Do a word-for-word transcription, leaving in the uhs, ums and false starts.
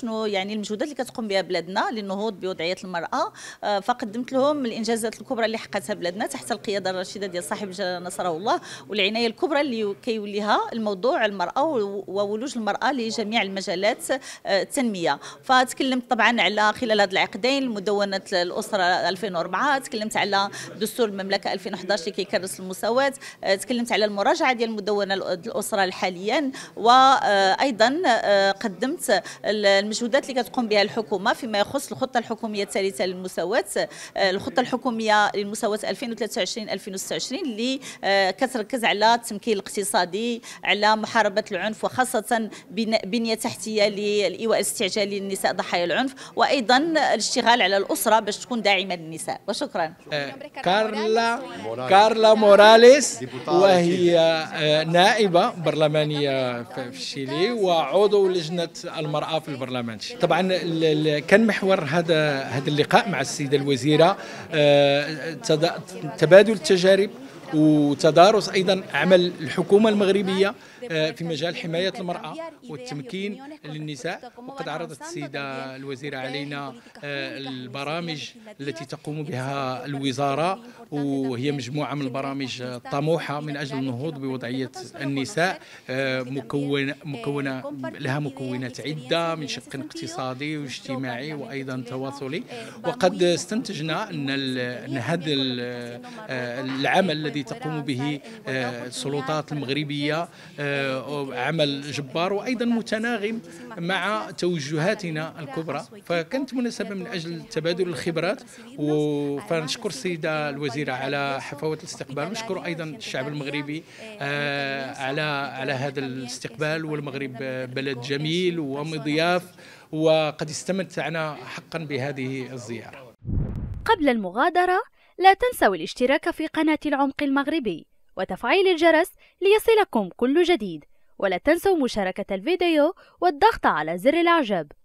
شنو يعني المجهودات اللي كتقوم بها بلادنا للنهوض بوضعيه المراه، فقدمت لهم الانجازات الكبرى اللي حققتها بلادنا تحت القياده الرشيده ديال صاحب الجلاله نصره الله، والعنايه الكبرى اللي كيوليها الموضوع المراه وولوج المراه لجميع المجالات التنميه. فتكلمت طبعا على خلال هذا العقدين مدونه الاسره ألفين وأربعة، تكلمت على دستور المملكه ألفين وأحد عشر اللي كيكرس المساواه، تكلمت على المراجعه ديال المدونه الاسره حاليا، وايضا قدمت المجهودات اللي كتقوم بها الحكومه فيما يخص الخطه الحكوميه الثالثه للمساواه، الخطه الحكوميه للمساواه ألفين وثلاثة وعشرين ألفين وستة وعشرين اللي كتركز على التمكين الاقتصادي، على محاربه العنف وخاصه بنيه تحتيه للايواء الاستعجالي للنساء ضحايا العنف، وايضا الاشتغال على الاسره باش تكون داعمه للنساء. وشكرا. كارلا كارلا موراليس، وهي نائبه برلمانيه في الشيلي وعضو لجنه المراه في البرلمان. طبعا كان محور هذا هذا اللقاء مع السيده الوزيره تبادل التجارب وتدارس أيضا عمل الحكومة المغربية في مجال حماية المرأة والتمكين للنساء. وقد عرضت السيدة الوزيرة علينا البرامج التي تقوم بها الوزارة، وهي مجموعة من البرامج الطموحة من أجل النهوض بوضعية النساء، مكونة مكونة لها مكونات عدة من شق اقتصادي واجتماعي وأيضا تواصلي. وقد استنتجنا أن هذا العمل الذي تقوم به السلطات المغربية عمل جبار وأيضا متناغم مع توجهاتنا الكبرى، فكانت مناسبة من أجل تبادل الخبرات. فنشكر السيدة الوزيرة على حفاوة الاستقبال، ونشكر أيضا الشعب المغربي على على هذا الاستقبال. والمغرب بلد جميل ومضياف، وقد استمتعنا حقا بهذه الزيارة. قبل المغادرة لا تنسوا الاشتراك في قناة العمق المغربي وتفعيل الجرس ليصلكم كل جديد، ولا تنسوا مشاركة الفيديو والضغط على زر الإعجاب.